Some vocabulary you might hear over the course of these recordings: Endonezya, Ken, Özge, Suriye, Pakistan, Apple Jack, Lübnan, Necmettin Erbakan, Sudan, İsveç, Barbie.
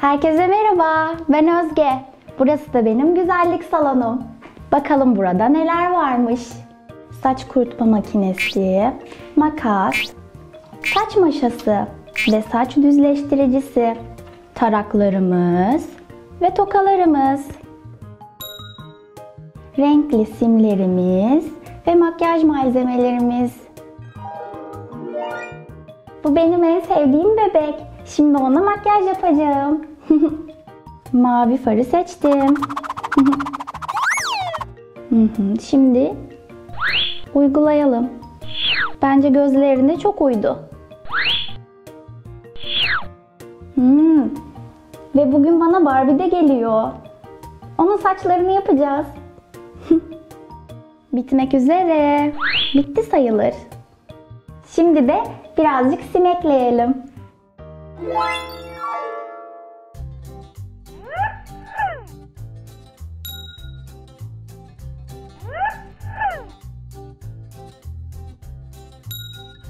Herkese merhaba, ben Özge. Burası da benim güzellik salonum. Bakalım burada neler varmış. Saç kurutma makinesi, makas, saç maşası ve saç düzleştiricisi, taraklarımız ve tokalarımız, renkli simlerimiz ve makyaj malzemelerimiz. Bu benim en sevdiğim bebek. Şimdi ona makyaj yapacağım. Mavi farı seçtim. Şimdi uygulayalım. Bence gözlerine çok uydu. Ve bugün bana Barbie de geliyor. Onun saçlarını yapacağız. Bitmek üzere. Bitti sayılır. Şimdi de birazcık sim ekleyelim.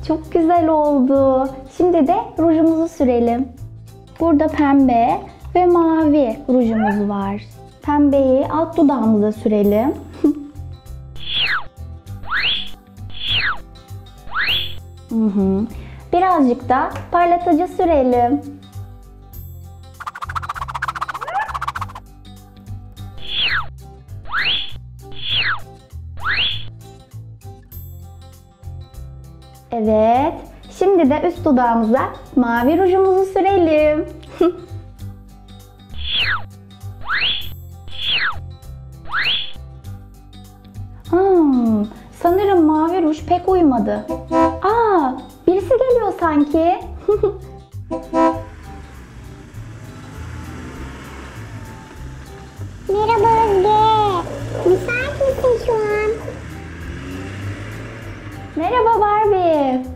Çok güzel oldu. Şimdi de rujumuzu sürelim. Burada pembe ve mavi rujumuz var. Pembeyi alt dudağımıza sürelim. Birazcık da parlatıcı sürelim. Evet, şimdi de üst dudağımıza mavi rujumuzu sürelim. Sanırım mavi ruj pek uymadı. Birisi geliyor sanki. Merhaba Özge. Müsait misin şu an? Merhaba Barbie.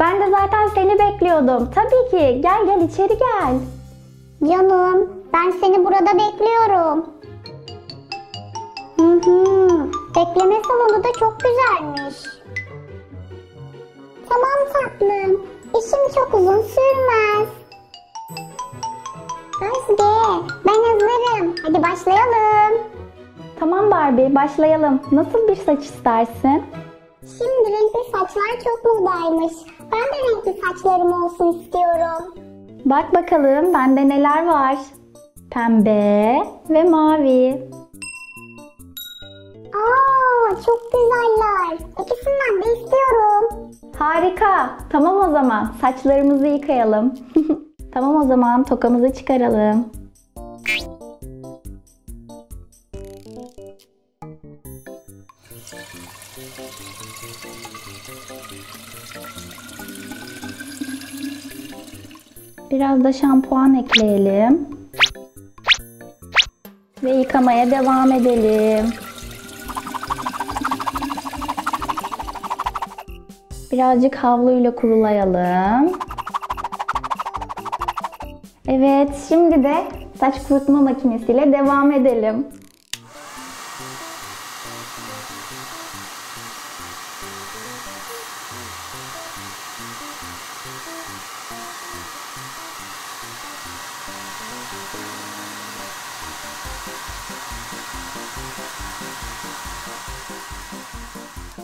Ben de zaten seni bekliyordum. Tabii ki. Gel içeri gel. Canım, ben seni burada bekliyorum. Bekleme salonu da çok güzelmiş. Tamam tatlım, işim çok uzun sürmez. Özge, ben hazırım. Hadi başlayalım. Tamam Barbie, başlayalım. Nasıl bir saç istersin? Şimdi renkli saçlar çok modaymış. Ben de renkli saçlarım olsun istiyorum. Bak bakalım bende neler var. Pembe ve mavi. Çok güzeller. İkisinden de istiyorum. Harika. Tamam o zaman. Saçlarımızı yıkayalım. Tamam o zaman. Tokamızı çıkaralım. Biraz da şampuan ekleyelim. Ve yıkamaya devam edelim. Birazcık havluyla kurulayalım. Evet, şimdi de saç kurutma makinesiyle devam edelim.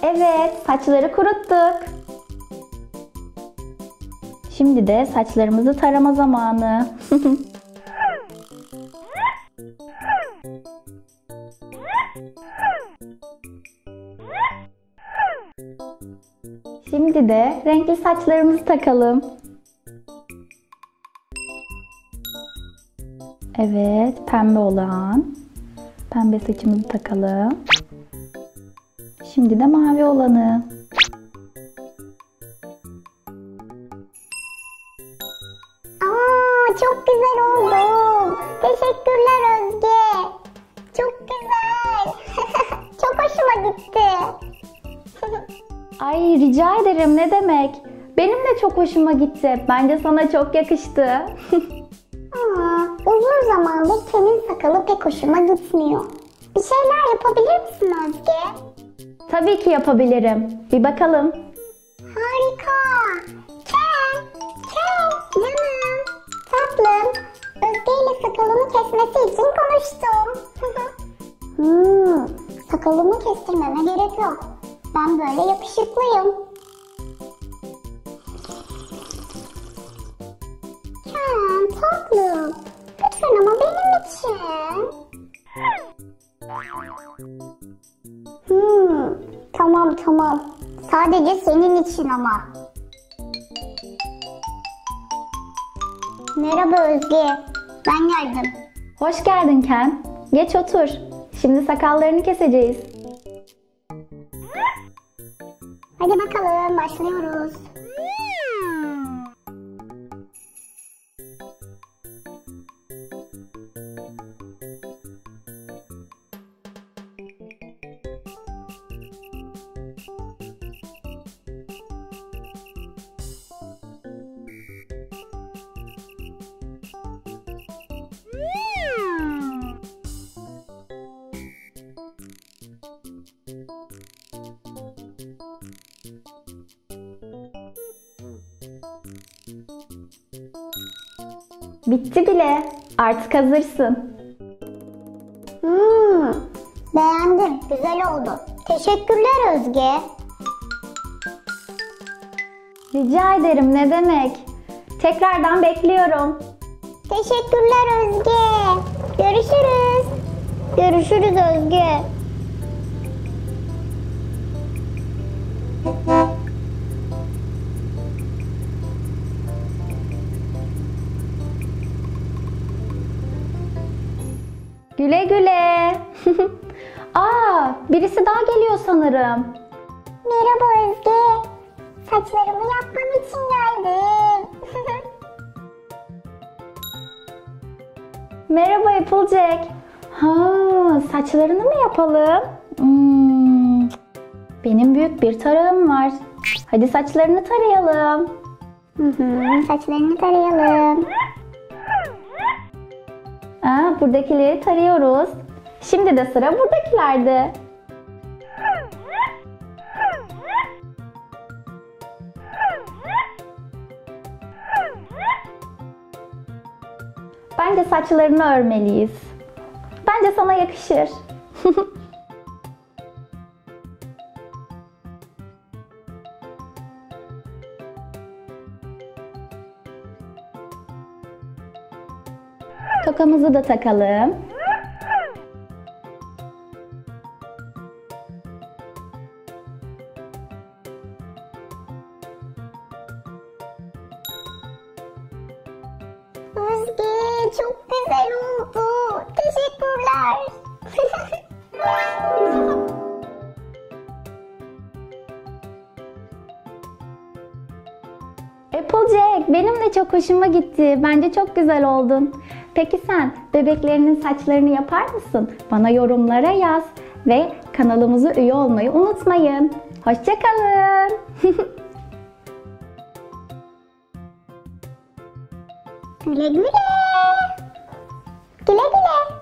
Evet, saçları kuruttuk. Şimdi de saçlarımızı tarama zamanı. Şimdi de renkli saçlarımızı takalım. Evet, pembe olan. Pembe saçımızı takalım. Şimdi de mavi olanı. Çok güzel oldu. Teşekkürler Özge. Çok güzel. Çok hoşuma gitti. Ay rica ederim, ne demek. Benim de çok hoşuma gitti. Bence sana çok yakıştı. Uzun zamandır Ken'in sakalı pek hoşuma gitmiyor. Bir şeyler yapabilir misin Özge? Tabii ki yapabilirim. Bir bakalım. Harika. Ken, canım. Tatlım. Özge kesmesi için konuştum. Sakalımı kestirmeme gerek yok. Ben böyle yakışıklıyım. Ken tatlım, lütfen ama benim için. Tamam. Sadece senin için ama. Merhaba Özge, ben geldim. Hoş geldin Ken. Geç otur. Şimdi sakallarını keseceğiz. Hadi bakalım, başlıyoruz. Bitti bile. Artık hazırsın. Beğendim. Güzel oldu. Teşekkürler Özge. Rica ederim. Ne demek? Tekrardan bekliyorum. Teşekkürler Özge. Görüşürüz. Görüşürüz Özge. Güle güle. Birisi daha geliyor sanırım. Merhaba Özge. Saçlarımı yapmam için geldim. Merhaba Apple Jack. Saçlarını mı yapalım? Benim büyük bir tarağım var. Hadi saçlarını tarayalım. Saçlarını tarayalım. Buradakileri tarıyoruz. Şimdi de sıra buradakilerde. Bence saçlarını örmeliyiz. Bence sana yakışır. Tokamızı da takalım. Özge, çok güzel oldu. Teşekkürler. Applejack, benim de çok hoşuma gitti. Bence çok güzel oldun. Peki sen bebeklerinin saçlarını yapar mısın? Bana yorumlara yaz ve kanalımıza üye olmayı unutmayın. Hoşçakalın. Güle güle. Güle güle.